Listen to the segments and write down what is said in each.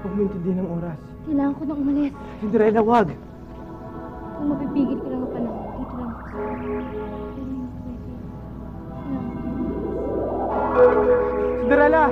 Huwag mo intindihan ang oras. Kailangan ko nang umalis. Cinderella, wag! Kung mapipigil ko lang ang panahon, dito lang ako. Cinderella!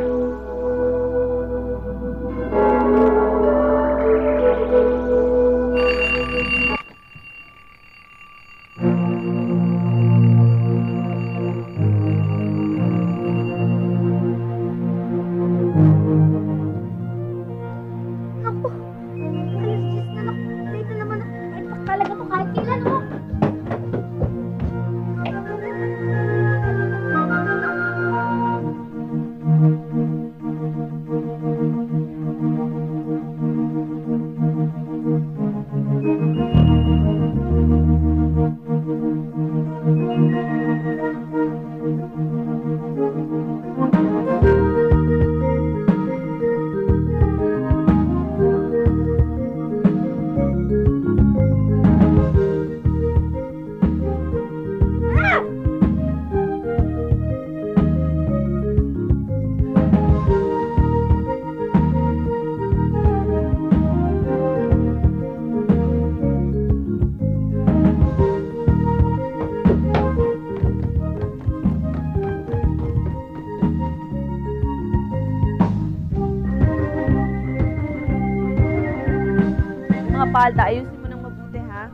Palda, ayusin mo ng mabuti, ha?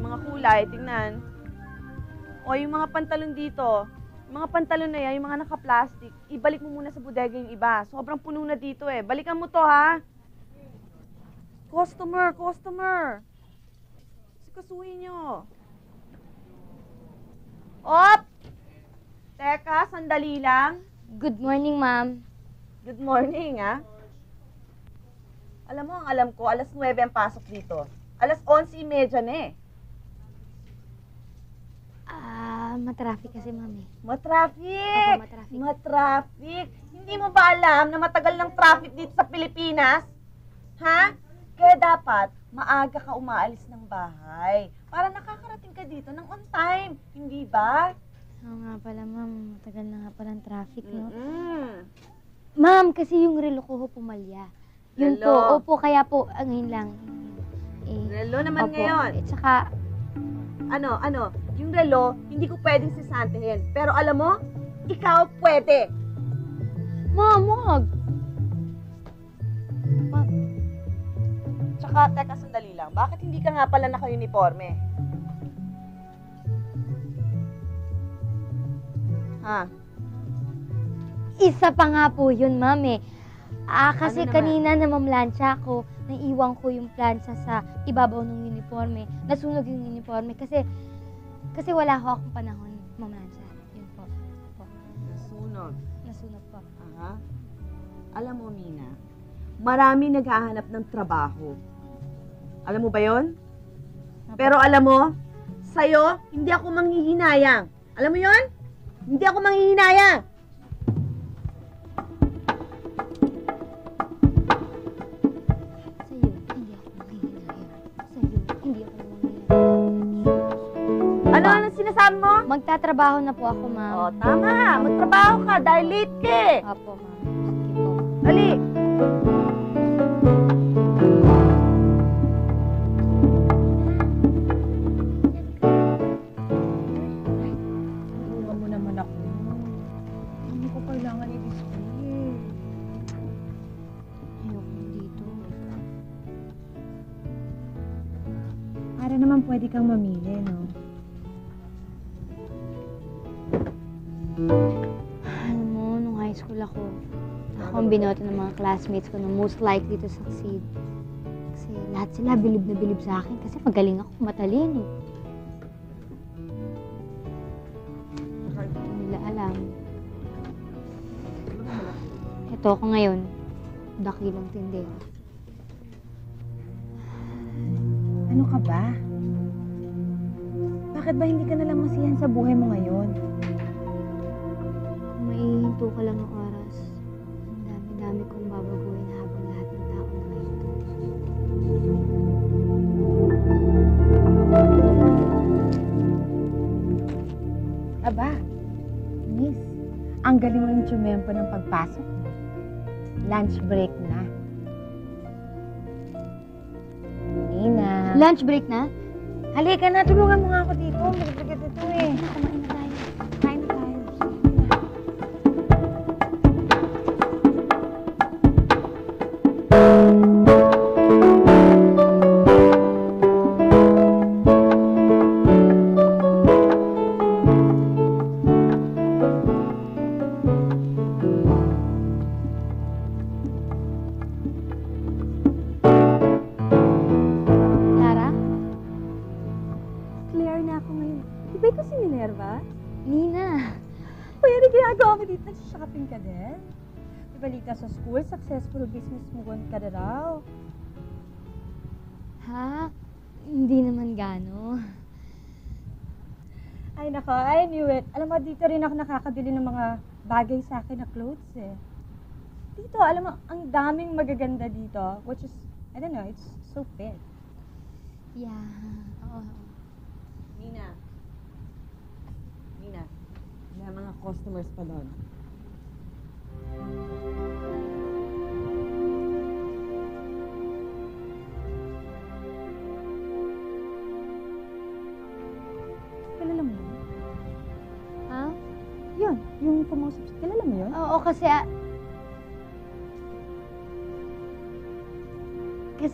Mga kulay, tingnan. O, yung mga pantalon dito. Yung mga pantalon na yan, yung mga naka-plastic, ibalik mo muna sa bodega yung iba. Sobrang puno na dito, eh. Balikan mo to, ha? Customer, customer. Sikasuhin nyo. Op! Teka, sandali lang. Good morning, ma'am. Good morning, ha? Alam mo, ang alam ko, alas 9 ang pasok dito. Alas 11:30 na eh. Matraffic kasi, mami. Matraffic! Opo, matraffic. Matraffic! Hindi mo ba alam na matagal ng traffic dito sa Pilipinas? Ha? Kaya dapat, maaga ka umaalis ng bahay. Para nakakarating ka dito ng on time. Hindi ba? Oo nga pala, ma'am. Matagal na nga pala ng traffic, no? Ma'am, kasi yung relo ko pumalya. Yun po, opo, kaya po, ngayon lang. Relo naman opo, ngayon. At saka, ano, yung relo, hindi ko pwedeng sisantihin. Pero alam mo, ikaw pwede. Ma'am, wag. Tsaka, teka, sandali lang. Bakit hindi ka nga pala naka-uniforme? Ha? Isa pa nga po yun, mami. Kasi ano kanina na mamlansya ako, naiiwan ko yung plancha sa ibabaw ng uniforme. Nasunog yung uniforme kasi wala ko akong panahon mamlansya. Yun po. Nasunog? Nasunog po. Aha. Alam mo, Mina, marami naghahanap ng trabaho. Alam mo ba yun? Pero alam mo, sa'yo, hindi ako manghihinayang. Alam mo yun? Hindi ako manghihinayang. Saan mo? Magtatrabaho na po ako, ma'am. O, tama. Magtrabaho ka dahil late ka eh. Opo, ma'am. Sige po. Dali. Iwan mo naman ako. Hindi ko kailangan i-display eh. Ayoko dito. Para naman pwede kang mamili, no? Alam mo, nung high school ako ang binoto ng mga classmates ko na most likely to succeed. Kasi lahat sila bilib na bilib sa akin kasi magaling ako, matalino. Hindi nila alam. Ito ako ngayon, dakilang tindera. Ano ka ba? Bakit ba hindi ka nalang masiyahan sa buhay mo ngayon? Hinto ka lang ng oras. Ang dami-dami kong babaguhin habang lahat ng tao na ngayon. Aba, miss, ang galing mo yung tsumempo ng pagpasok. Lunch break na. Lunch break na? Halika na, tulungan mo nga ako dito. Magigit ito eh. Kumain na tayo. Kain na tayo. Sa school, successful business mo ka na raw. Ha? Hindi naman gano. Ay nako, I knew it. Alam mo, dito rin ako nakakabili ng mga bagay sa akin na clothes eh. Dito, alam mo, ang daming magaganda dito, which is, I don't know, it's so fit. Yeah, oo. Nina, may mga customers pa doon. Kilala mo yun? Ha? Yun, yung pumausap siya. Kilala mo yun? Oo, kasi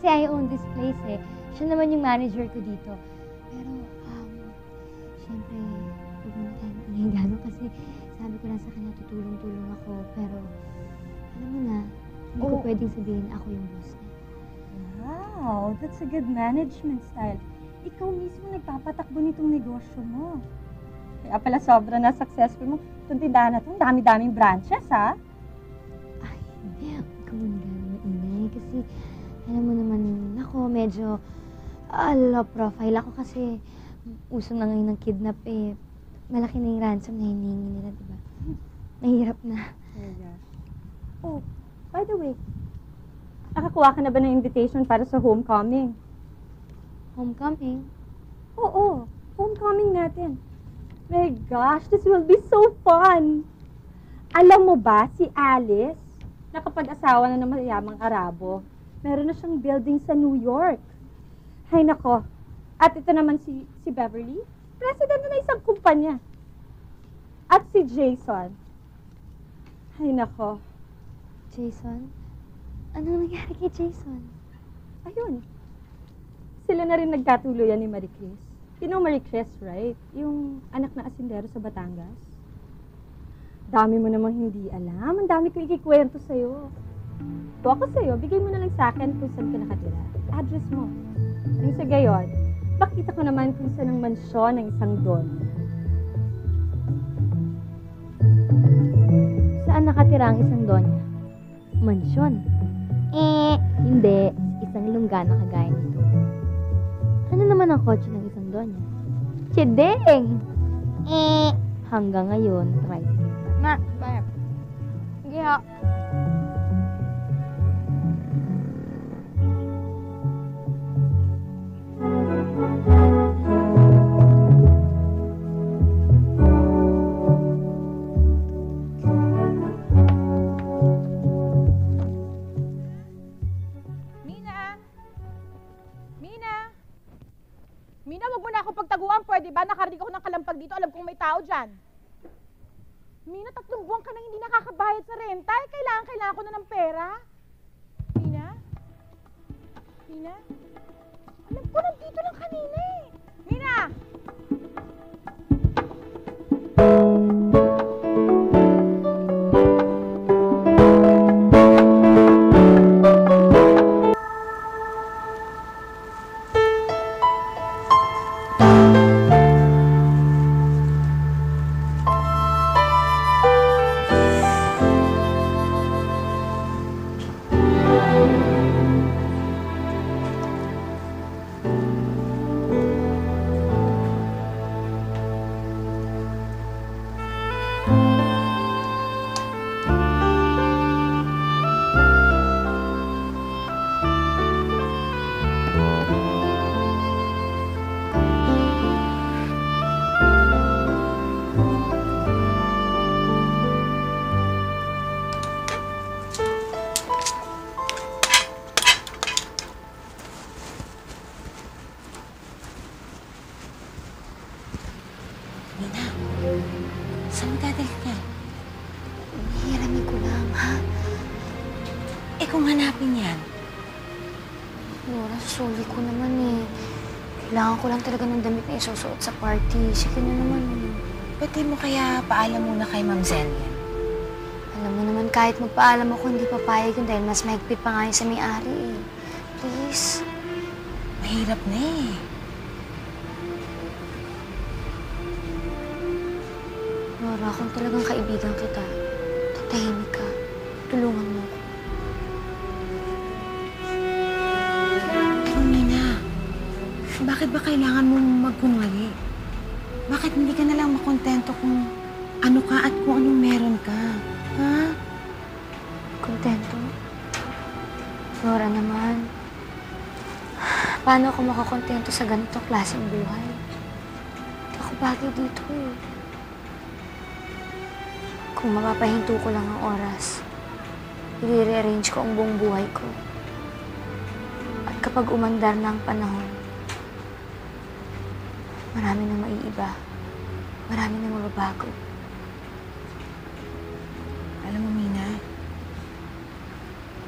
I own this place eh. Siya naman yung manager ko dito. Pero, siyempre, huwag mo tayo nangyayagano kasi sabi ko lang sa kanya, tutulong-tulong ako. Pero, alam mo na, hindi ko pwedeng sabihin ako yung boss niya. Wow, that's a good management style. Ikaw mismo nagpapatakbo nitong negosyo mo. Kaya pala sobra na successful mo. Itong tindahan na ito, ang dami-daming branches, ha? Ay, huwag ka mong gano'ng maingay. Kasi, alam mo naman, ako medyo low profile ako kasi uso na ngayon ng kidnap eh. Malaki na yung ransom na hinihingi nila, diba? Mahirap na. Oh, gosh. Oh, by the way, nakakuha ka na ba ng invitation para sa homecoming? Homecoming? Oo, homecoming natin. My gosh, this will be so fun! Alam mo ba, si Alice, nakapag-asawa na ng mayamang Arabo. Meron na siyang building sa New York. Hay nako. At ito naman si Beverly, president na isang kumpanya. At si Jason. Hay nako. Jason? Anong nangyari kay Jason? Ayun. Sila na rin nagkatuluyan ni Marie Chris. You know Marie Chris, right? Yung anak na asindero sa Batangas. Dami mo namang hindi alam. Ang dami ko ikikwento sa'yo. Ito ako sa'yo, bigay mo na lang sa'kin kung saan ka nakatira. Address mo. Yung sa gayon, pakita ko naman kung saan ang mansyon ng isang don. Saan nakatira ang isang don niya? Mansyon. Hindi. Isang lunggana kagaya nito. Ano naman ang kotse ng isang donya? Chedeng! Hanggang ngayon, tricycle. Ma, bayap. Sige ho. Diba, nakarinig ako ng kalampag dito, alam kong may tao dyan. Mina, 3 buwan ka nang hindi nakakabayad sa renta. Eh, kailangan ko na ng pera. Mina? Alam ko, nandito lang kanina eh. Mina! Sorry ko naman eh. Kailangan ko lang talaga ng damit na isusuot sa party. Sige na naman eh. Pwede mo kaya paalam muna kay Ma'am Zenia? Alam mo naman, kahit magpaalam ako, hindi papayag yun dahil mas mahigpit pa nga yun sa may-ari eh. Please. Mahirap na eh. Nora, kung talagang kaibigan kita, tatahimik ka. Tulungan mo ko. Pero Nina, bakit ba kailangan mong magkunwali? Bakit hindi ka nalang makontento kung ano ka at kung anong meron ka? Ha? Kontento? Nora naman, paano ako makakontento sa ganitong klaseng buhay? Ako bagay dito eh. Kung mapapahinto ko lang ang oras, i-rearrange ko ang buong buhay ko. At kapag umandar na ang panahon, marami nang maiiba. Marami nang mababago. Alam mo, Mina,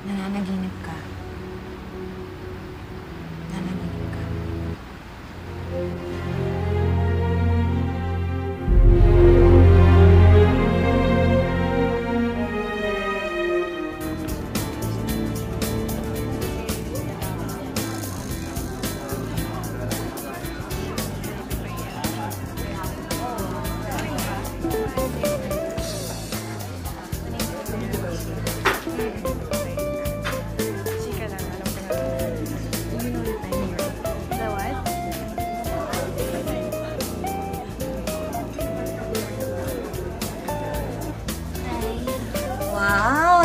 nananaginip ka. Nananaginip ka.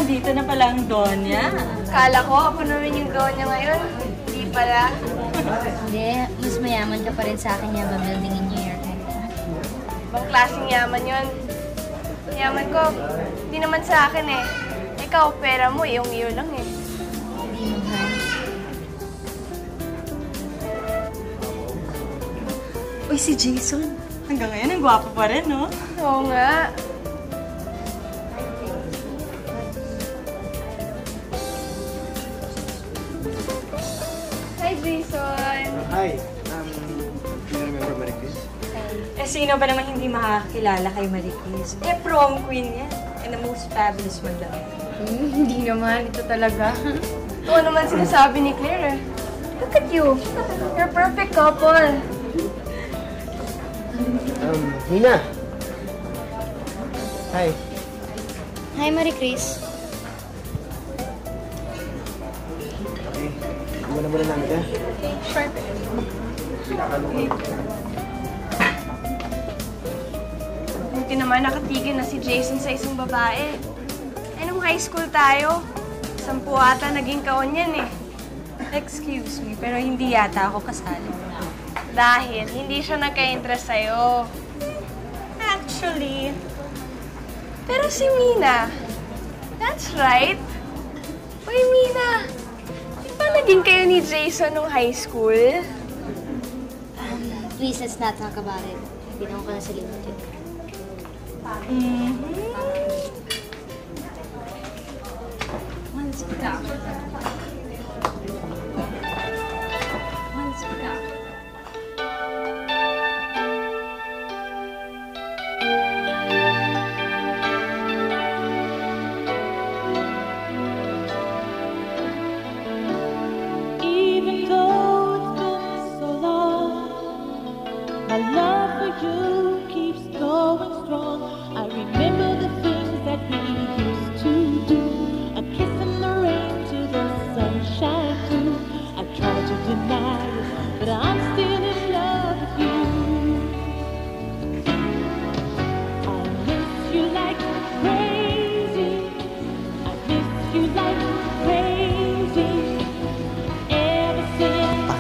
Dito na pala ang Donya. Kala ko, ako naman yung Donya ngayon. Hindi pala. Hindi, mas mayaman ka pa rin sa akin yung building in New York. Ibang klaseng yaman yun. Yaman ko, hindi naman sa akin eh. Ikaw, pera mo, iyong-iyo lang eh. Hindi mo ba? Uy, si Jason. Hanggang ngayon, ang gwapo pa rin, no? Oo nga. Hi. Do you remember Marie Chris? Eh, sino ba naman hindi makakilala kay Marie Chris? Eh, prom queen yan. And the most fabulous one daw. Hindi naman. Ito talaga. Oo naman sinasabi ni Claire eh. Look at you. You're perfect couple. Nina. Hi. Hi, Marie Chris. Okay. Iwan na muna namin ka. Sure. Buti naman nakatigil na si Jason sa isang babae. Eh, nung high school tayo, 10 ata naging kaon yan eh. Excuse me, pero hindi yata ako kasali. Dahil hindi siya nagka-interest sa'yo. Actually, pero si Mina. That's right. Uy, Mina. Naging kayo ni Jason nung high school? Please, let's not talk about it. Binaw ko na sa limited. Once,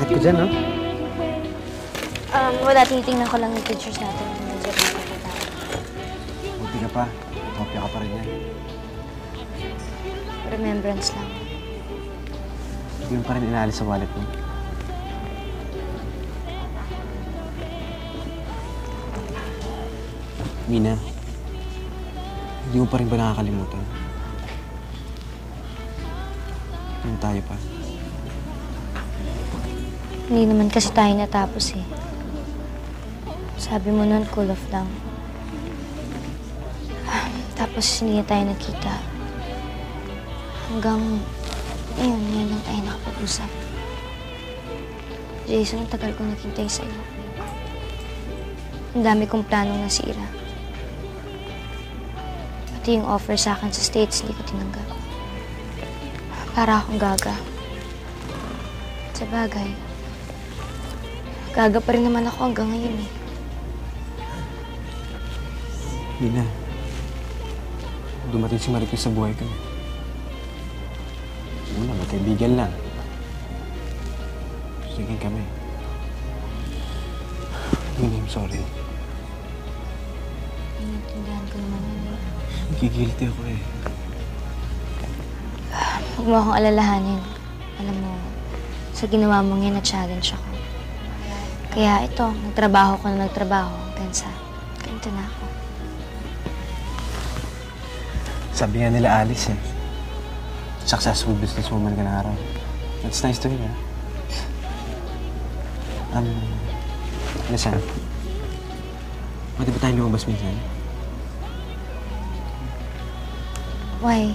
Bakit ko dyan, no? Wala, tinitingnan ko lang yung pictures natin. Buti ka pa. Kopya ka pa rin yan. Remembrance lang. Hindi mo pa rin inaalis sa wallet mo. Mina, hindi mo pa rin ba nakakalimutan? Ano tayo pa? Hindi naman kasi tayo natapos eh. Sabi mo nun, cool off lang. Tapos hindi na tayo nakita. Hanggang ayun, ngayon lang tayo nakapag-usap. Jason, ang tagal kong nakintay sa'yo. Ang dami kong planong nasira. Pati yung offer sa akin sa States, hindi ko tinanggap. Para akong gaga. Sa bagay, gaga pa rin naman ako hanggang ngayon eh. Lina, dumating si Maricruz sa buhay ko. Una, magkaibigan lang. Sige kami. Lina, I'm sorry. Inintindihan ko naman yun. Nagigilty ako eh. Huwag mo akong alalahanin. Alam mo, sa ginawa mong yan, na-challenge ako. Kaya ito, nagtrabaho ko na nagtrabaho hanggang sa ganito na ako. Sabi nga nila Alice eh, successful businesswoman ka na araw. That's nice to hear. Listen. Pwede ba tayo lumabas minsan? Why?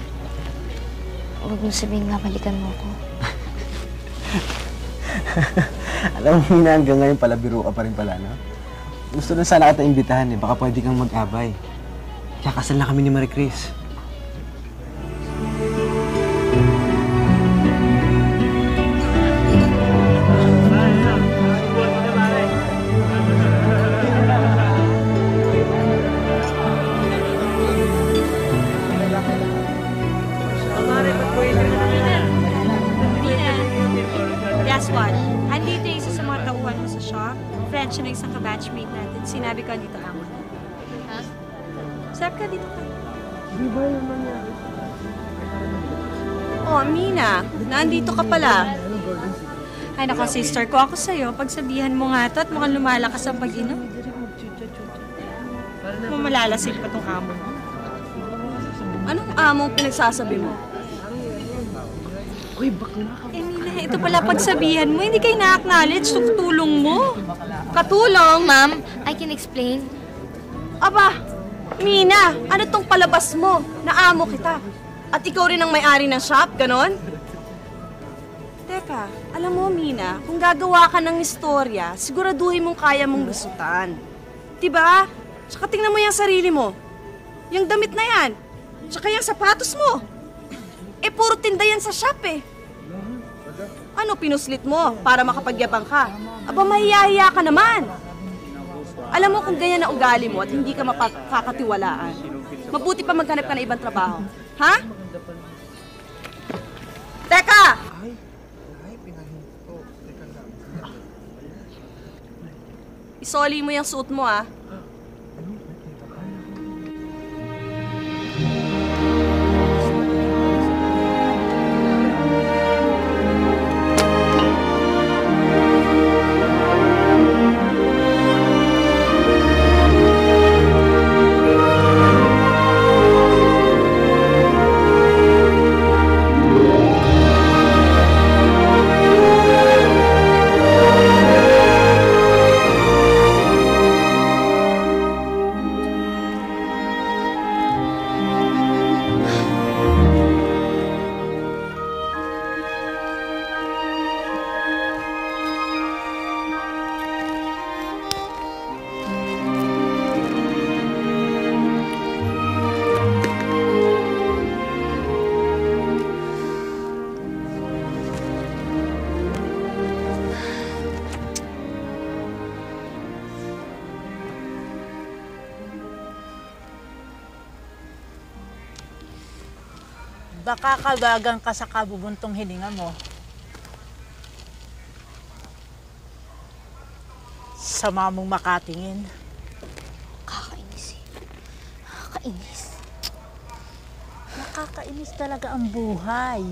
Huwag mo sabihin nga, balikan mo ko. Alam mo na hanggang ngayon pala, biro ka pa rin pala, no? Gusto na sana kita imbitahan eh. Baka pwede kang mag-abay. Kakasal na kami ni Maricruz. Siya na isang kabatchmate natin. Sinabi ko, dito ako. Ha? Sarap ka, dito ka. Di ba yung mga... Oh, Amina. Nandito ka pala. Ay, naku, sister ko. Ako sa'yo. Pagsabihan mo nga ito at mukhang lumalakas ang pag-inom. Mamalalasig pa itong amo mo. Anong amo pinagsasabi mo? Uy, bakla ka. Amina, ito pala pagsabihan mo. Hindi kayo na-acknowledge sa tulong mo. Katulong, ma'am. I can explain. Aba, Mina, ano tong palabas mo? Naamo kita. At ikaw rin ang may-ari ng shop, ganon? Teka, alam mo, Mina, kung gagawa ka ng istorya, siguraduhin mong kaya mong lusutan. Diba? Tsaka tingnan mo yung sarili mo. Yung damit na yan. Tsaka yung sapatos mo. Eh, puro tinda yan sa shop eh. Ano pinuslit mo para makapagyabang ka? Aba, mahihiya ka naman! Alam mo kung ganyan na ugali mo at hindi ka mapakakatiwalaan, mabuti pa maghanap ka na ibang trabaho. Ha? Teka! Isoli mo yung suit mo, ah. Baka kabagang ka sa kabubuntong hininga mo. Sama mong makatingin. Kakainis eh. Kakainis. Nakakainis talaga ang buhay.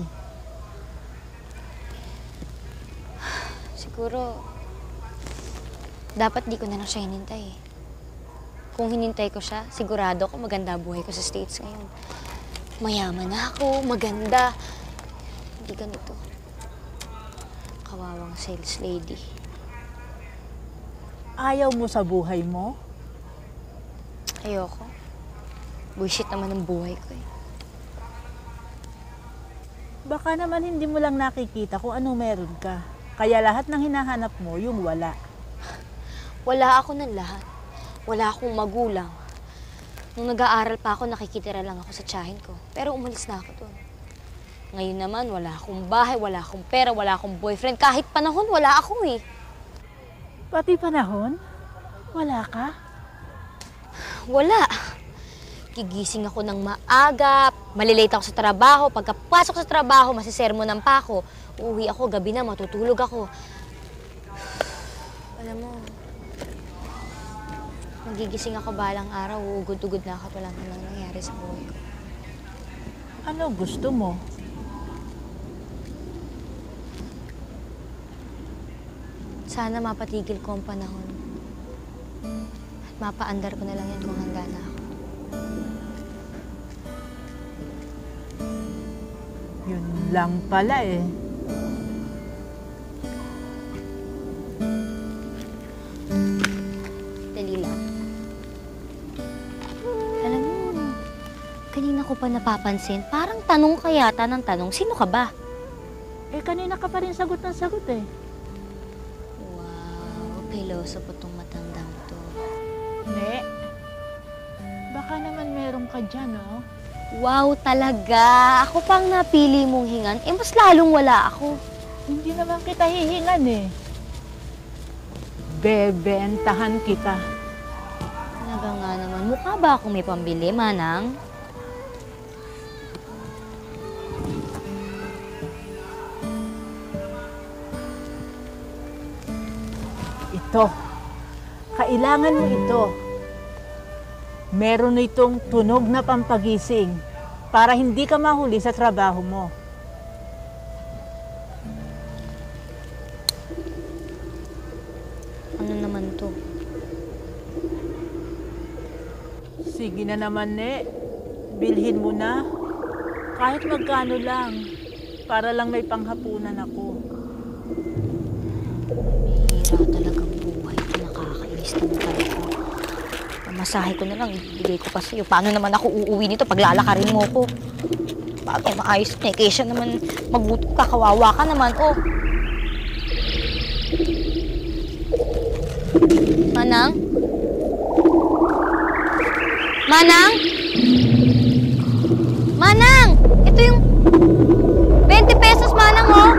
Siguro, dapat di ko na lang siya hinintay eh. Kung hinintay ko siya, sigurado ko maganda buhay ko sa States ngayon. Mayaman ako, maganda. Hindi ganito. Kawawang sales lady. Ayaw mo sa buhay mo? Ayoko. Bullshit naman ang buhay ko eh. Baka naman hindi mo lang nakikita kung ano meron ka. Kaya lahat ng hinahanap mo, yung wala. Wala ako ng lahat. Wala akong magulang. Nung nag-aaral pa ako, nakikitira lang ako sa tiyahin ko. Pero umalis na ako doon. Ngayon naman, wala akong bahay, wala akong pera, wala akong boyfriend. Kahit panahon, wala ako eh. Pati panahon? Wala ka? Wala. Gigising ako ng maaga, malilate ako sa trabaho. Pagkapasok sa trabaho, masisermonan pa ako. Uuwi ako, gabi na, matutulog ako. Alam mo, magigising ako balang araw, uugod-ugod na ako at walang nangyari sa buhay ko. Ano gusto mo? Sana mapatigil ko ang panahon. At mapaandar ko na lang yan kung handa na ako. Yun lang pala eh. Dali lang. Alam mo, kanina ko pa napapansin, parang tanong ka yata ng tanong, sino ka ba? Eh, kanina ka pa rin sagot ng sagot eh. Wow, pilosopo tong matandang to. Ne, baka naman meron ka dyan, oh. Wow, talaga. Ako pang napili mong hingan, eh mas lalong wala ako. Hindi naman kita hihingan eh. Bebentahan kita. Talaga nga naman. Mukha ba akong may pambili, Manang? Ito. Kailangan mo ito. Meron itong tunog na pampagising para hindi ka mahuli sa trabaho mo. Ano naman to? Sige na naman, ne. Bilhin mo na. Kahit magkano lang. Para lang may panghapunan ako. Mahirap talagang buhay. Nakakainis na pala ko. Masahe ko na lang, ibigay ko pa sa'yo. Paano naman ako uuwi nito? Paglalakarin mo ko. Bago maayos na, kaysa naman magbuto ka, kawawa ka naman. Oh. Manang? Manang? Manang! Ito yung 20 pesos, Manang, oh!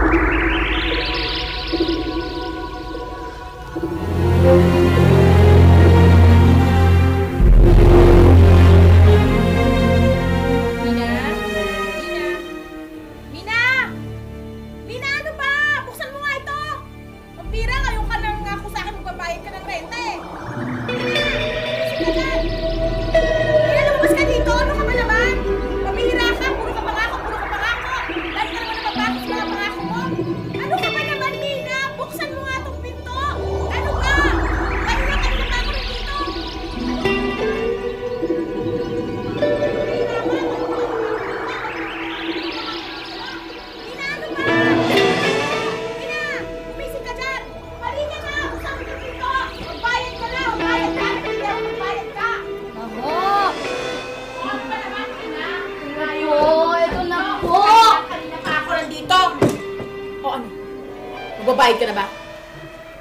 Magbabayad ka na ba?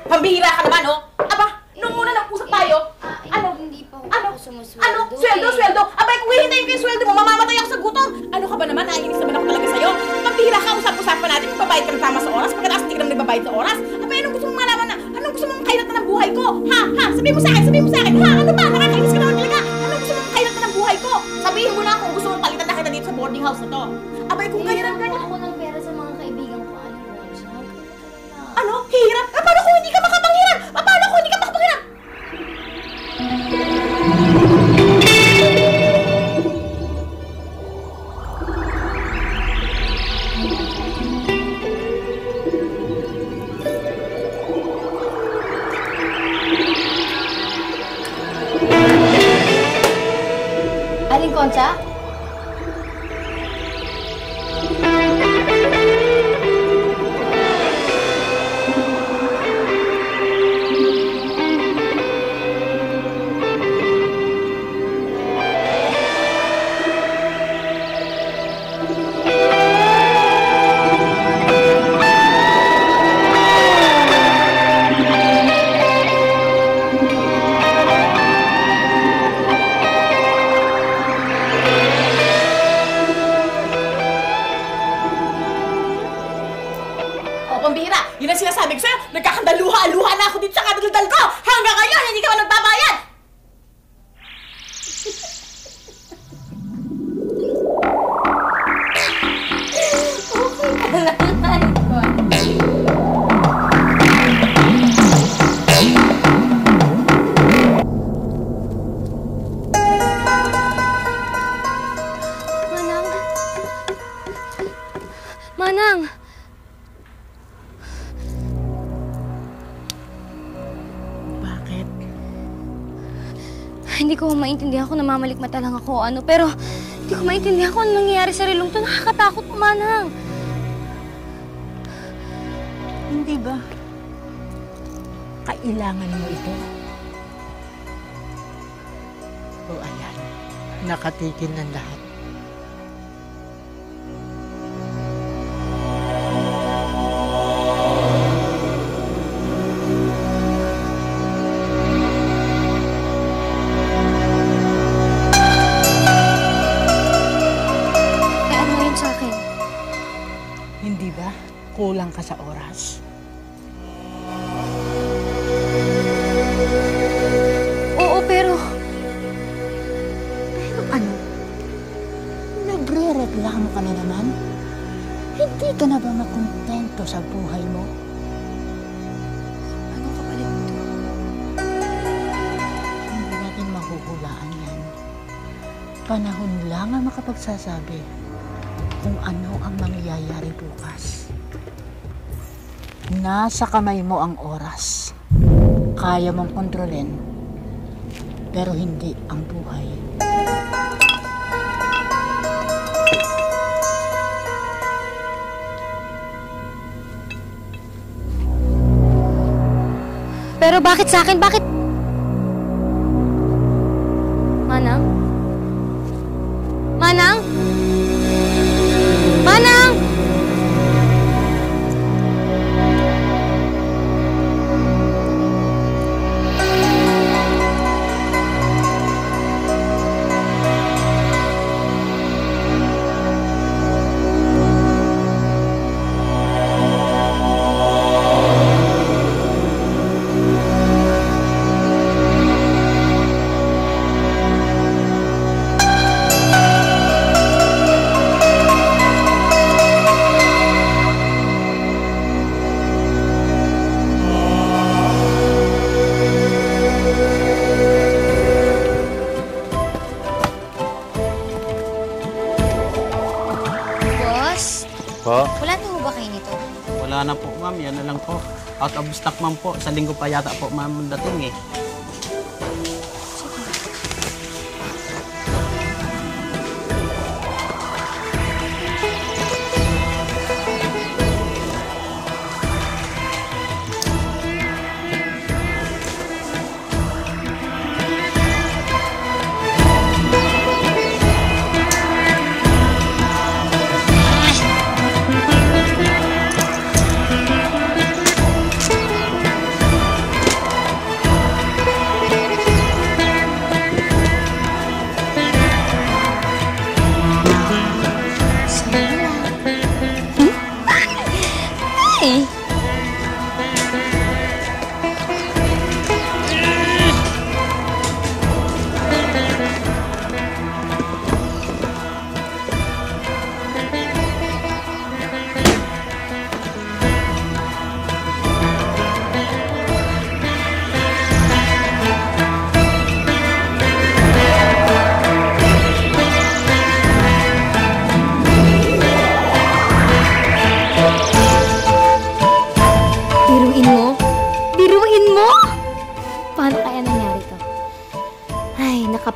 Pambihira ka naman, oh! Aba, nung muna nag-usap tayo, ano? Hindi pa ako sumusweldo. Ano? Sweldo, sweldo! Abay, kung hihintayin ko yung sweldo mo, mamamatay ako sa gutom! Ano ka ba naman? Naiinis naman ako talaga sa'yo. Pambihira ka, usap-usapan natin, magbabayad ka na tama sa oras, pagkatapos hindi ka naman nagbabayad sa oras. Abay, anong gusto mong malaman na? Anong gusto mong kailatan ng buhay ko? Ha? Ha? Sabihin mo sa'kin, sabihin mo sa'kin! Ha? Ano ba? Nakakainis ka naman talaga! Anong gusto mong kailatan ng buhay ko? Sabihin mo na kung gusto mong palitan na kita dito sa boarding house na to. Abay, kung ganyan ang ano? Hirap? Paano kung hindi ka makapanghiram? Paano kung hindi ka makapanghiram? Aling Concha? kong bihira. Yun ang sinasabi ko sa'yo. Nagkakandaluha-aluha na ako dito sa kadaldal ko. Hanggang ngayon, hindi ka man nagbabayad. Okay ka lang, Michael. Hindi ko maintindihan kung namamalikmata lang ako, ano, pero hindi ko maintindihan kung ano nangyayari sa relong to. Nakakatakot, Manang. Hindi ba? Kailangan mo ito. O ayan, nakatikin ng lahat. Kulang ka sa oras. Oo, pero... Pero ano? Nagre-reklamo ka na naman? Hindi ka na ba makontento sa buhay mo? Ano kapalit ito? Hindi natin mahuhulaan yan. Panahon lang ang makapagsasabi kung ano ang mangyayari bukas. Nasa kamay mo ang oras. Kaya mong kontrolin, pero hindi ang buhay. Pero bakit sa akin? Bakit? Manang? Manang? Manang! Out of stock, ma'am po. Sa linggo pa yata po, ma'am, dating eh.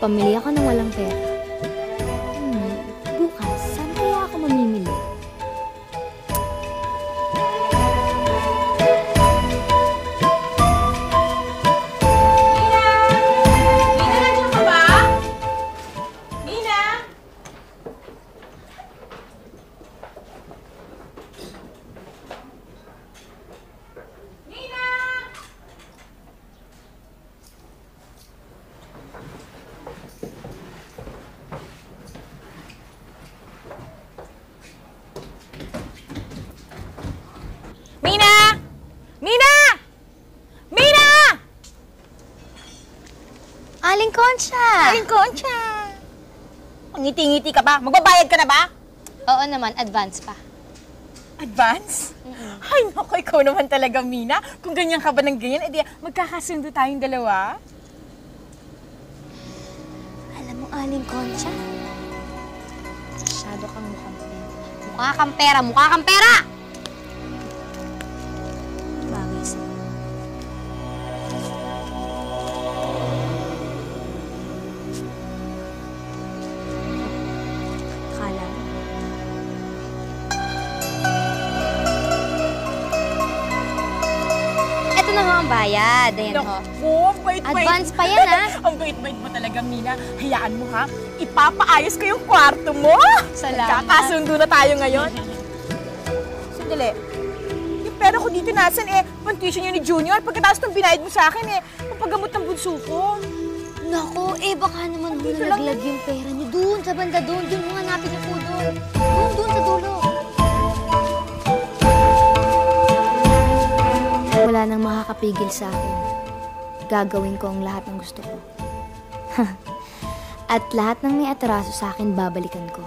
Pamili ako ng walang pera. Bukas, saan kaya ako mamimili? Nina! Nina, nandiyan ka ba? Nina! Nina! Aling Concha! Aling Concha! Ngiti-ngiti ka ba? Magbabayad ka na ba? Oo naman, advance pa. Advance? Ay, naku, ikaw naman talaga, Mina. Kung ganyan ka ba ng ganyan, edi magkakasundo tayong dalawa. Alam mo, Aling Concha, masyado kang mukhang pera. Mukha kang pera! Mukha kang pera! Bayad, ayan ho. Advance pa yan, ha? Ang bait-bait mo talaga, Mina. Hayaan mo, ha? Ipapaayos ko yung kwarto mo. Salamat. Kakasundo na tayo ngayon. Sandali. Yung pera ko dito nasan, eh, pang-tuition yun ni Junior. Pagkatapos itong binayad mo sa akin, eh, paggamot ng bunso ko. Naku, eh, baka naman mo nalaglag yung pera niyo. Doon, sa banda doon. Doon mo hanapin niyo po doon. Doon, doon, sa dulo. Wala nang makakapigil sa akin. Gagawin ko ang lahat ng gusto ko. At lahat ng may atraso sa akin, babalikan ko.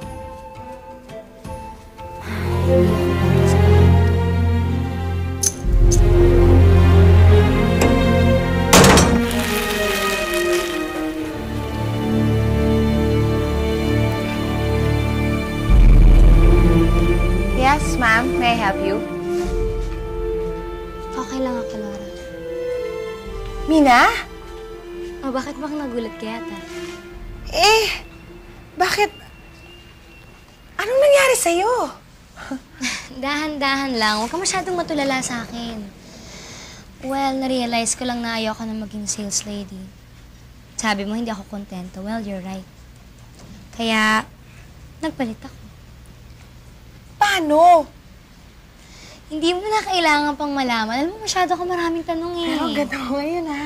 Yes, ma'am. May I help you? Mina? Oh, bakit bang nagulat kaya ta? Eh, bakit? Anong nangyari sa'yo? Dahan-dahan lang. Huwag ka masyadong matulala sa akin. Well, na-realize ko lang na ayoko na maging sales lady. Sabi mo, hindi ako kontento. Well, you're right. Kaya, nagpalit ako. Paano? Hindi mo na kailangan pang malaman. Alam mo, masyado ka maraming tanong eh. Pero gano'n ngayon, ha?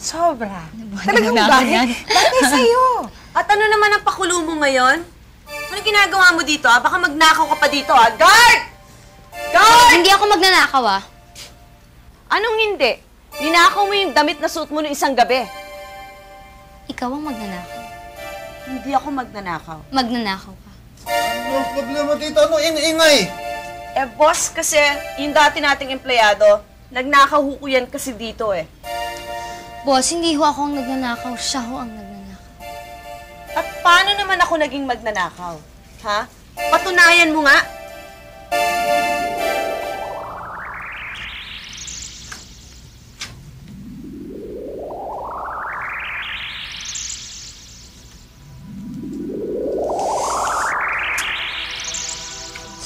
Sobra. Talagang bakit? Bakit sa'yo? At ano naman ang pakulo mo ngayon? Ano ginagawa mo dito, ha? Baka magnakaw ka pa dito, ha? Guard! Guard! Hindi ako magnanakaw, ha? Anong hindi? Ninakaw mo yung damit na suot mo noong isang gabi. Ikaw ang magnanakaw. Hindi ako magnanakaw. Magnanakaw ka. Ano problema dito? Ano ingay? Eh, boss, kasi yung dati nating empleyado, nagnakaw yan kasi dito eh. Boss, hindi ho ako ang nagnanakaw. Siya ho ang nagnanakaw. At paano naman ako naging magnanakaw? Ha? Patunayan mo nga!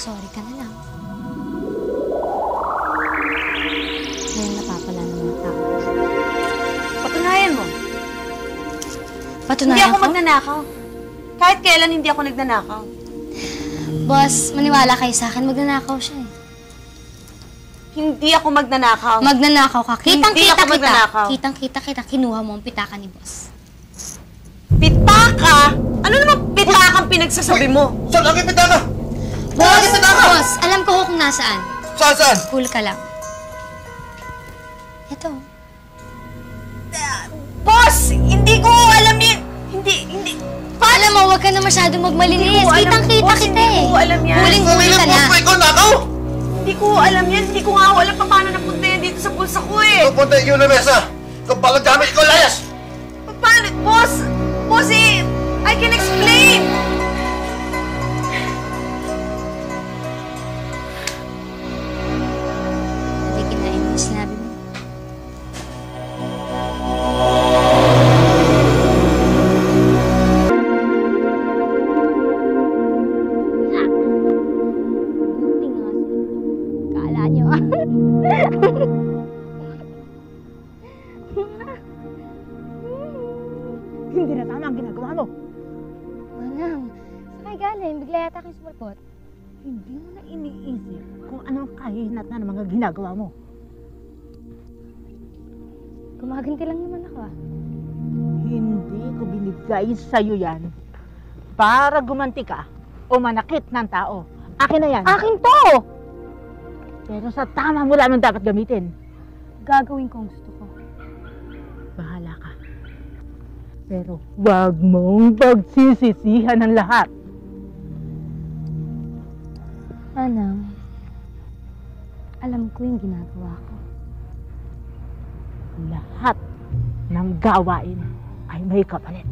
Sorry ka na lang. Patunayan hindi ako magnanakaw. Kahit kailan hindi ako nagnanakaw. Boss, maniwala kayo sa akin, magnanakaw siya eh. Hindi ako magnanakaw. Magnanakaw ka. Kitang-kita. Kitang-kita, kinuha mo ang pitaka ni boss. Pitaka? Ano naman pitakang pinagsasabi mo? Saan ang pitaka? Boss, boss, alam ko ho kung nasaan. Saan, saan? Cool ka lang. Ito. Boss, hindi ko alam yan. Hindi. Alam mo, huwag ka na masyadong magmalinis. Kitang-kita kita eh. Hindi ko alam yan. Huling-huli ka na. Hindi ko alam yan. Hindi ko nga ako alam pa paano napunta yan dito sa bulsa ko eh. Napunta yun na mesa. Kapag gamit ko, layas. Paano? Boss eh, I can explain. Hindi kinain mo yung sinabi mo. Hindi na tama ang ginagawa mo. Manang, saan kayo galing? Bigla yata kayo sumalpot. Hindi mo na iniisip kung anong kahinat na ng mga ginagawa mo. Gumaganti lang naman ako, ah. Hindi ko binigay sa'yo yan para gumanti ka o manakit ng tao. Akin na yan. Akin to! Pero sa tama mo lamang dapat gamitin. Gagawin kong gusto ko. Bahala ka. Pero huwag mong pagsisisihan ang lahat. Anang, alam ko yung ginagawa ko. Lahat ng gawain ay may kapalit.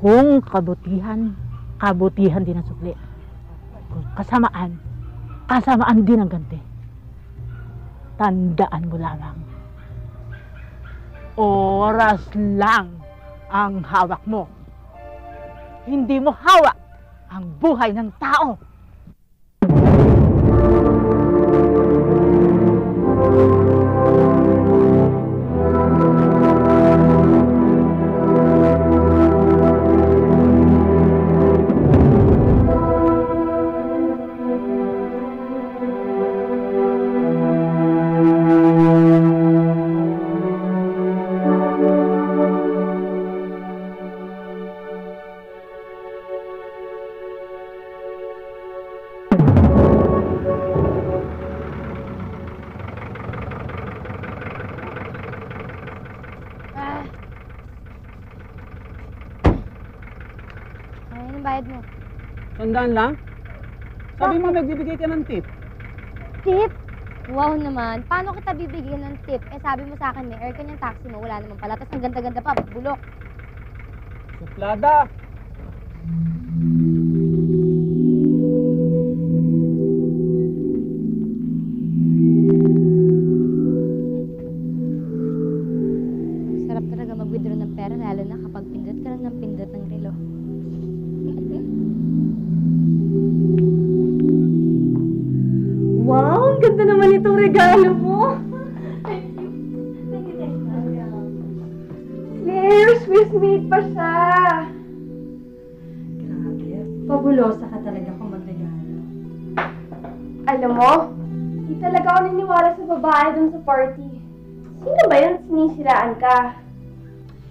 Kung kabutihan, kabutihan din ang sukli. Kung kasamaan, kasamaan din ang ganti. Tandaan mo lamang, oras lang ang hawak mo. Hindi mo hawak ang buhay ng tao. Tandaan lang? Sabi mo nagbibigay ka ng tip. Tip? Wow naman. Paano kita bibigyan ng tip? Eh sabi mo sa akin may aircon yung taxi mo. Wala naman pala. Tapos ang ganda-ganda pa. Bulok. Suplada! Sarap talaga mag-withdraw ng pera lalo na kapag pindot ka lang ng pindot ng relo. Wow, ang ganda naman itong regalo mo. Thank you. Thank you, Claire, Swiss made pa siya. Grabe, fabulosa ka talaga kung magregalo. Alam mo, hindi talaga ako naniniwala sa babae dun sa party. Sino ba yun? Sinisiraan ka.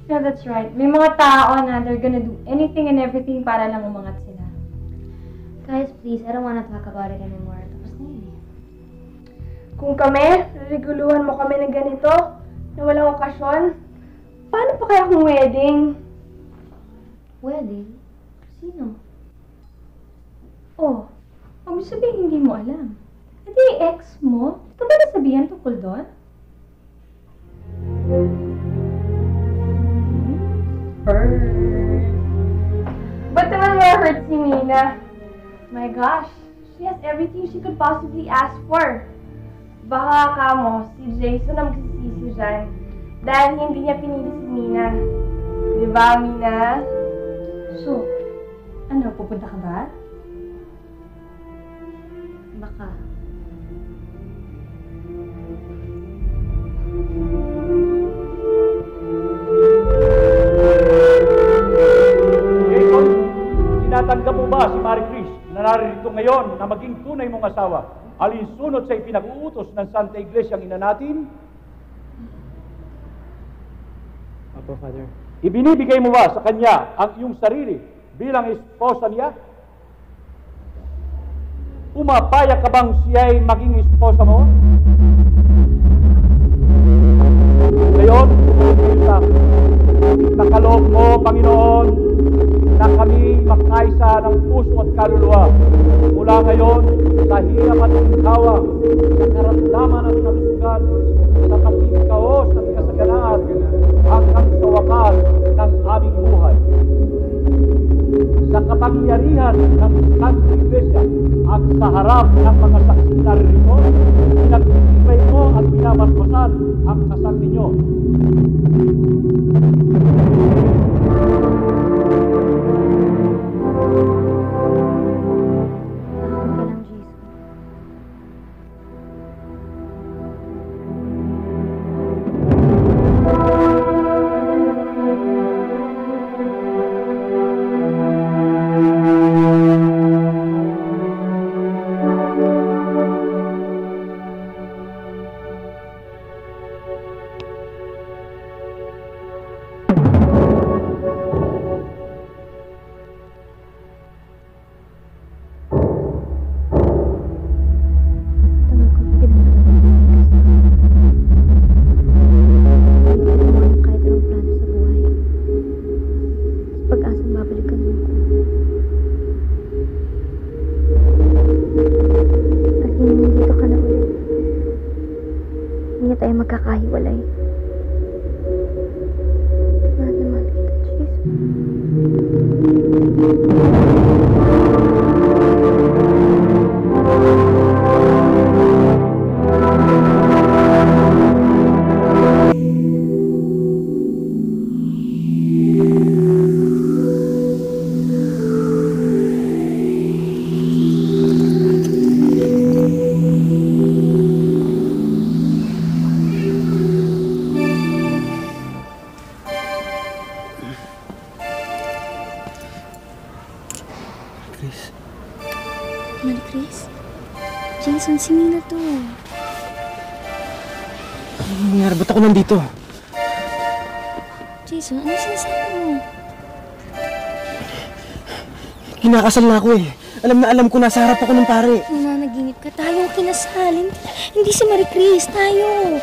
Yeah, that's right. May mga tao na they're gonna do anything and everything para lang umangat sila. Guys, please, I don't wanna talk about it anymore. Tapos na yun eh. Kung kami, reguluhan mo kami ng ganito, na walang okasyon, paano pa kaya kung wedding? Wedding? Sino? Oh, huwag mo sabihin hindi mo alam. At yung ex mo, ito ba nasabihan tungkol doon? Hurt. Ba't naman ma-hurt si Nina? My gosh, she has everything she could possibly ask for. Baka ka mo, si Jason ang magsisisi dyan dahil hindi niya pinili si Nina. Diba, Mina? So, ano, pupunta ka ba? Baka. Tinatanggap mo ba si Marie Chris na naririto ngayon na maging tunay mong asawa alinsunod sa ipinag-uutos ng Santa Iglesia ang ina natin? Apo, Father. Ibinibigay mo ba sa kanya ang iyong sarili bilang esposa niya? Umapaya ka bang siya'y maging esposa mo? Ngayon, nakaloob mo, Panginoon, na kami makaisa ng puso at kaluluwa. Mula ngayon, sa hirap at ikawa, sa karamdaman at kalusugan, sa kapikaos at kasaganaan, hanggang sa wakas ng aming buhay. Sa kapangyarihan ng Santa Iglesia at sa harap ng mga saksi naririto, pinag-ibay ko at pinabasbasan ang kasal ninyo. niya tayo magkakahiwalay. Mahal na mahal kita, Jesus. Dito. Jason, ano sinasabi mo? Kinakasal na ako eh. Alam na alam ko, nasa harap ako ng pare. Nananaginip ka. Tayo ang kinasal. Hindi si Marie Chris. Tayo.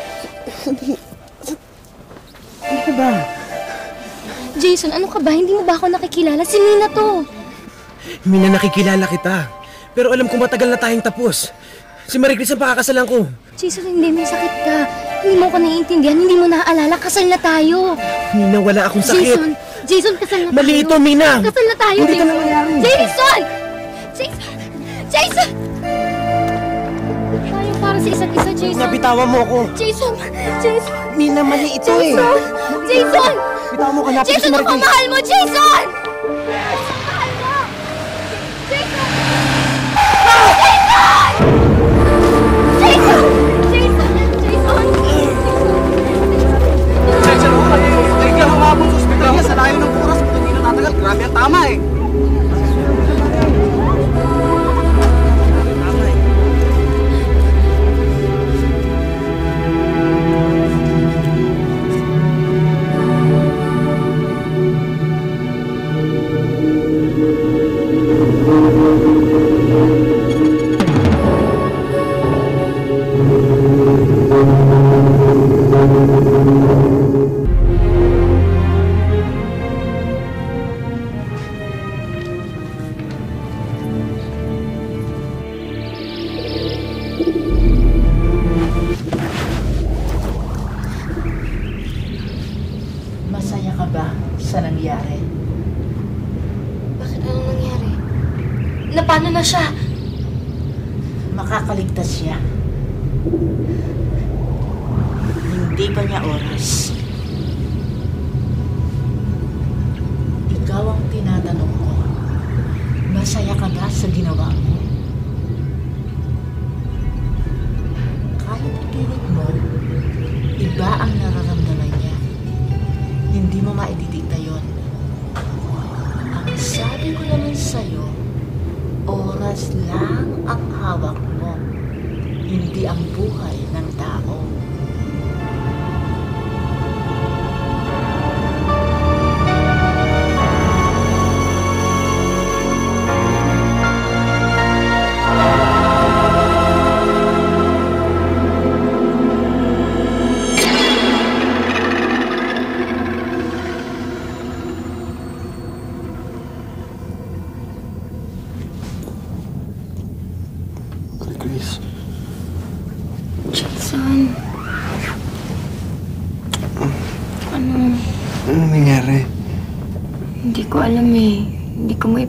Ano ka ba? Jason, ano ka ba? Hindi mo ba ako nakikilala? Si Mina to. Mina, nakikilala kita. Pero alam ko matagal na tayong tapos. Si Marie Chris ang pakakasalan ko. Jason, hindi. May sakit ka. Hindi mo ko naiintindihan, hindi mo naaalala, kasal na tayo. Mina, wala akong sakit. Jason, Jason, kasal na tayo. Mali ito, Mina. Kasal na tayo, Jason. Jason! Jason! Jason! Tayo para sa isa't isa, Jason. Napitawan mo ako. Jason! Jason! Mina, mali ito eh. Jason! Pitawan mo ka natin. Jason, ako mahal mo, Jason! Jason, mahal mo! Jason! Jason! Jason! Habang sa ospital niya, sa layo ng oras, kung hindi natatagal, grabe ang tama eh.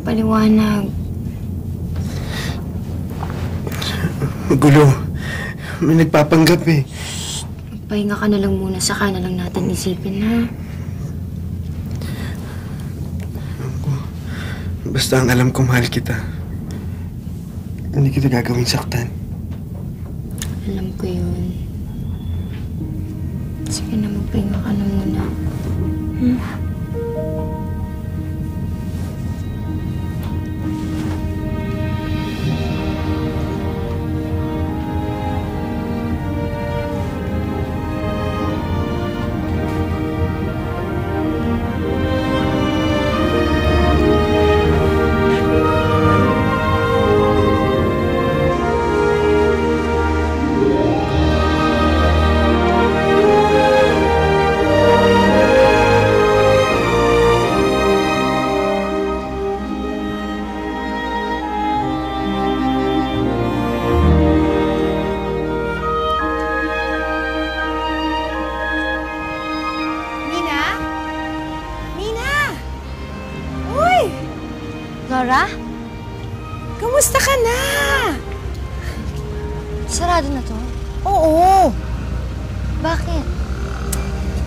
Paliwanag. Gulo. May nagpapanggap eh. Magpahinga ka na lang muna. Saka na lang natin isipin, ha? Alam ko. Basta ang alam ko, mahal kita. Hindi kita gagawin saktan. Alam ko yun. Sige na, magpahinga ka na muna. Hmm? Nora? Kamusta ka na? Sarado na to? Oo. Bakit?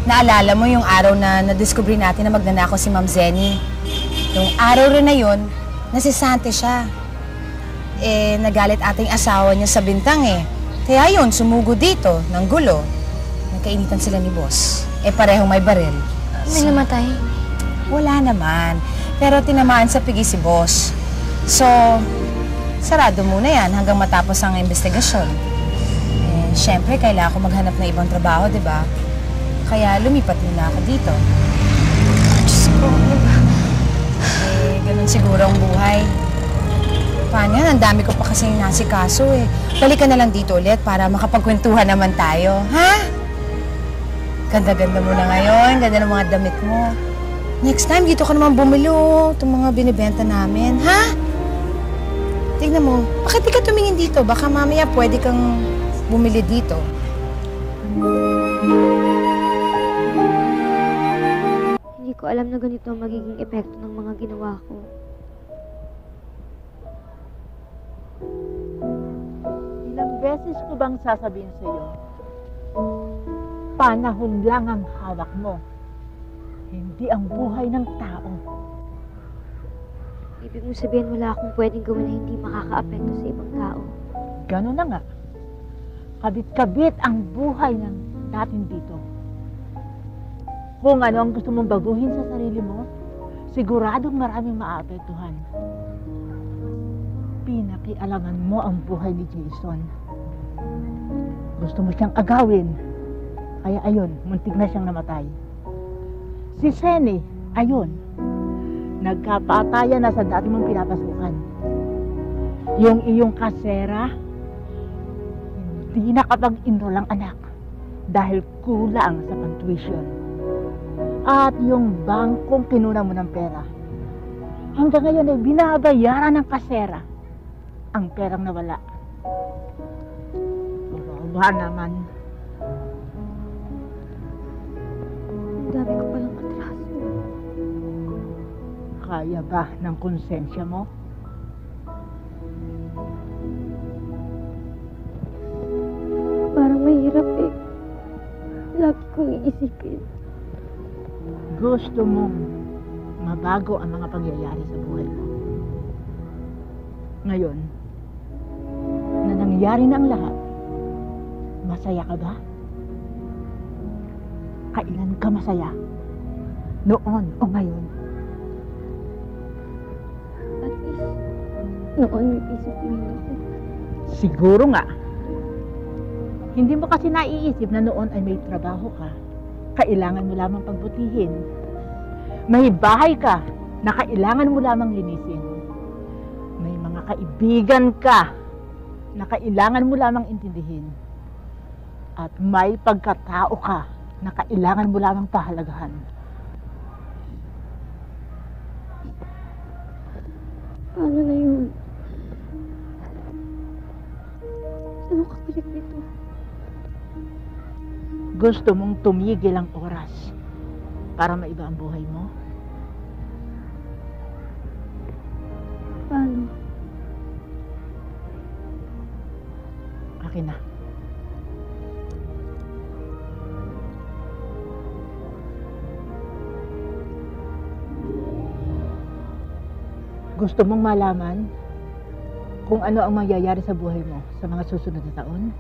Naalala mo yung araw na nadiscovery natin na magnanakaw si Ma'am Zenny? Yung araw rin na yun, nasisante siya. Eh, nagalit ating asawa niya sa bintang eh. Kaya yun, sumugo dito, ng gulo. Nagkainitan sila ni Boss. Eh, parehong may baril. May namatay? Wala naman. Pero tinamaan sa pigi si Boss. So, sarado muna yan hanggang matapos ang investigasyon. Eh, syempre, kailangan ko maghanap ng ibang trabaho, di ba? Kaya lumipat muna ako dito. Diyos ko, diba? Eh, ganun siguro ang buhay. Paano yan? Ang dami ko pa kasing nasikaso eh. Balik ka na lang dito ulit para makapagkwentuhan naman tayo. Ha? Ganda-ganda mo na ngayon. Ganda ng mga damit mo. Next time, dito ka naman bumili oh. Itong mga binibenta namin. Ha? Tignan mo. Bakit di ka tumingin dito? Baka mamaya pwede kang bumili dito. Hindi ko alam na ganito ang magiging epekto ng mga ginawa ko. Ilang beses ko bang sasabihin sa iyo, panahon lang ang hawak mo, hindi ang buhay ng tao. Ibig mo sabihin wala akong pwedeng gawin na hindi makakaapekto sa ibang tao. Ganun na nga. Kabit-kabit ang buhay ng natin dito. Kung ano ang gusto mong baguhin sa sarili mo, siguradong maraming maapektuhan. Pinakialaman mo ang buhay ni Jason. Gusto mo siyang agawin. Kaya ayun, muntik na siyang namatay. Si Sene, ayun, nagkapatayan na sa dati mong pinapasukan. Yung iyong kasera, hindi nakapag-enroll ang anak dahil kulang sa pang-tuition. At yung bangkong kinuna mo ng pera. Hanggang ngayon ay binabayaran ng kasera ang perang nawala. Babahan naman. Ang dami ko palang atraso. Kaya ba ng konsensya mo? Parang mahirap eh. Lagi kong iisipin. Gusto mong mabago ang mga pangyayari sa buhay mo. Ngayon, na nangyayari na ang lahat, masaya ka ba? Kailan ka masaya? Noon o ngayon? At least, noon may isip mo yun ako. Siguro nga. Hindi mo kasi naiisip na noon ay may trabaho ka. Kailangan mo lamang pagbutihin. May bahay ka na kailangan mo lamang linisin. May mga kaibigan ka na kailangan mo lamang intindihin. At may pagkatao ka na kailangan mo lamang pahalagahan. Paano na yun? Ano ka pilit nito? Gusto mong tumigil ang oras para maiba ang buhay mo? Paano? Akin na. Gusto mong malaman kung ano ang mangyayari sa buhay mo sa mga susunod na taon?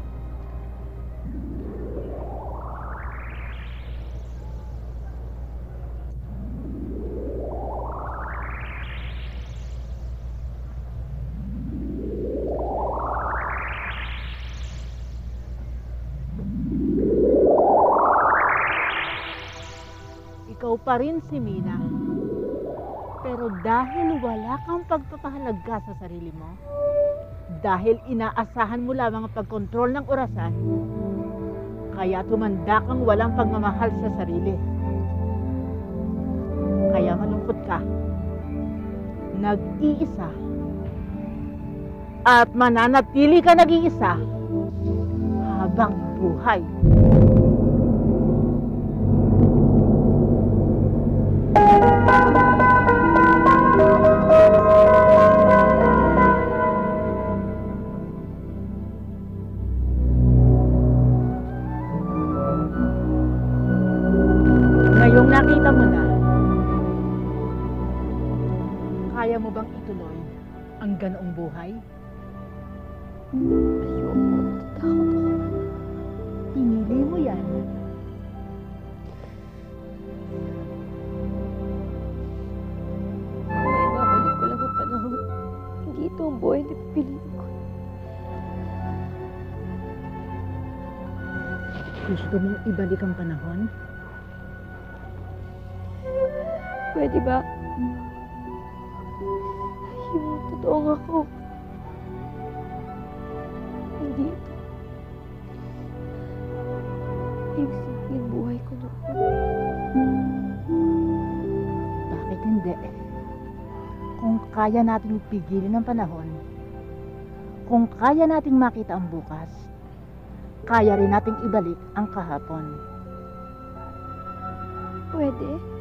Pa rin si Mina. Pero dahil wala kang pagpapahalaga sa sarili mo, dahil inaasahan mo lamang ang pagkontrol ng orasan, kaya tumanda kang walang pagmamahal sa sarili. Kaya malungkot ka. Nag-iisa. At mananatili ka nag-iisa habang buhay. bang ituloy ang ganoong buhay? Ayoko, natakot ako. Pinili mo yan. May babalik ko lang ang panahon. Hindi ito ang buhay na pipiliin ko. Gusto mong ibalik ang panahon? Pwede ba? Yung totoong ako. Hindi ito. Ibig sabihin buhay ko noon. Bakit hindi? Kung kaya nating pigilin ang panahon, kung kaya nating makita ang bukas, kaya rin nating ibalik ang kahapon. Pwede?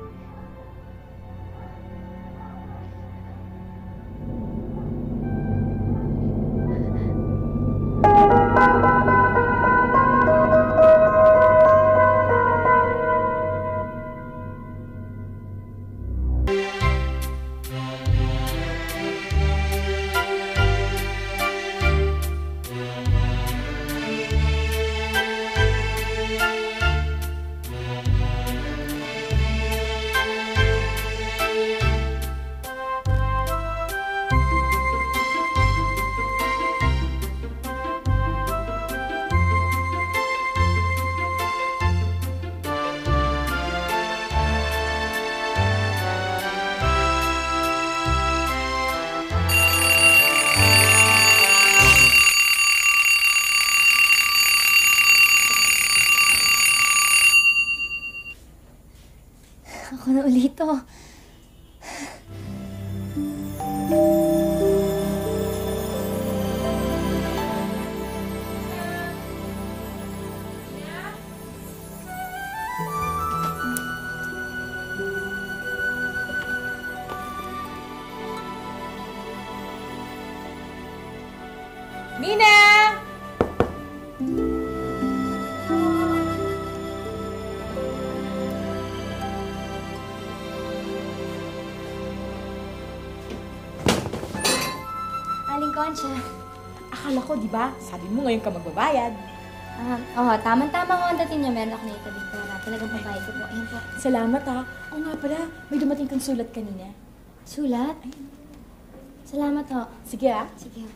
Ako na ulito. Mina! Concha, akala ko, di ba? Sabi mo ngayon ka magbabayad. Oo, tamang-tama ko ang dating niya. Meron ako na ito dito. Talagang babayad ko po. Ayun po. Salamat, ha. Oo nga pala, may dumating kang sulat kanina. Sulat? Ay. Salamat, ho. Sige, ha? Sige, ha.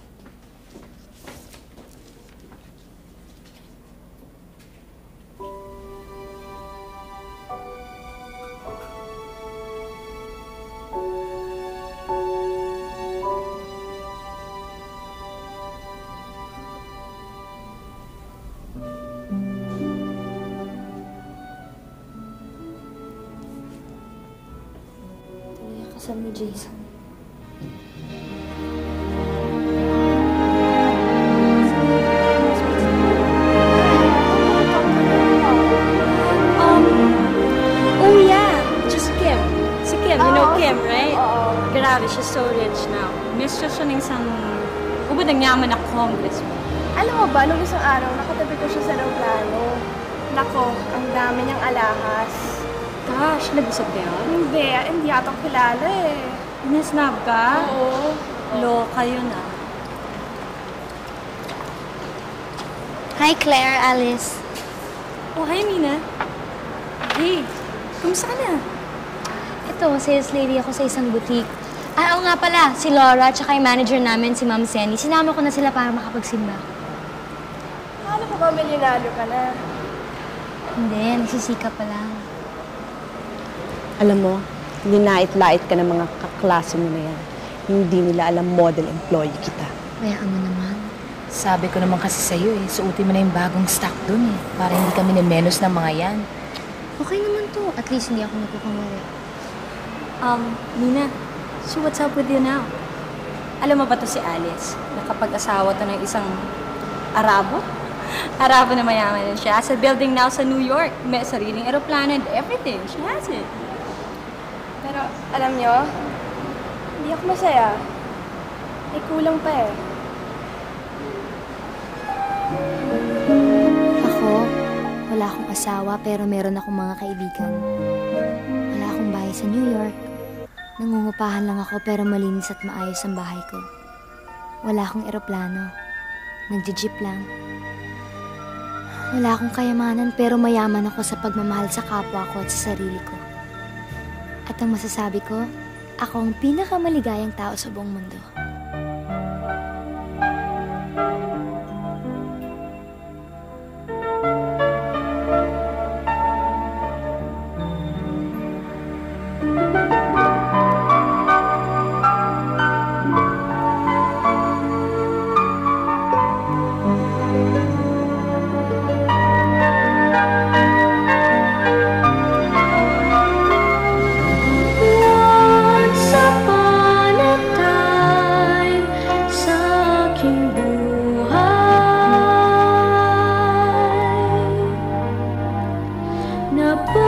Kasama ni Jason. Oh yeah, just Kim. Si Kim, you know Kim, right? Grabe, she's so rich now. Miss siya siya ng isang ubod ng yaman na congressman. Alam mo ba, nung isang araw, nakatabi ko siya sa aeroplano. Nako, ang dami niyang alahas. Gosh, nag-usap ba yun? Hindi, hindi atang kilala eh. Nasnab ka? Oo. Loka yun ah. Hi Claire, Alice. Oh, hi Mina. Hey, kumusta ka na? Ito, sales lady ako sa isang boutique. Ah, oo nga pala, si Laura at saka yung manager namin, si Ma'am Senny. Sinama ko na sila para makapagsimba. Ano pa ba, milyonaryo ka na? Hindi, nagsisika pa lang. Alam mo, linait-lait ka ng mga kaklase mo na yan. Hindi nila alam model employee kita. Kaya ano naman? Sabi ko naman kasi sa'yo eh, suotin mo na yung bagong stock dun eh. Para hindi kami nimenos ng mga yan. Okay naman to. At least hindi ako nagkukumari. Nina, so what's up with you now? Alam mo ba to si Alice? Nakapag-asawa to ng isang Arabo? Arabo na mayaman na siya. As a building now sa New York. May sariling aeroplano and everything. She has it. Pero, alam nyo, hindi ako masaya. May kulang pa eh. Ako, wala akong asawa pero meron akong mga kaibigan. Wala akong bahay sa New York. Nangungupahan lang ako pero malinis at maayos ang bahay ko. Wala akong eroplano. Nagji-jeep lang. Wala akong kayamanan pero mayaman ako sa pagmamahal sa kapwa ko at sa sarili ko. At ang masasabi ko, ako ang pinakamaligayang tao sa buong mundo. No.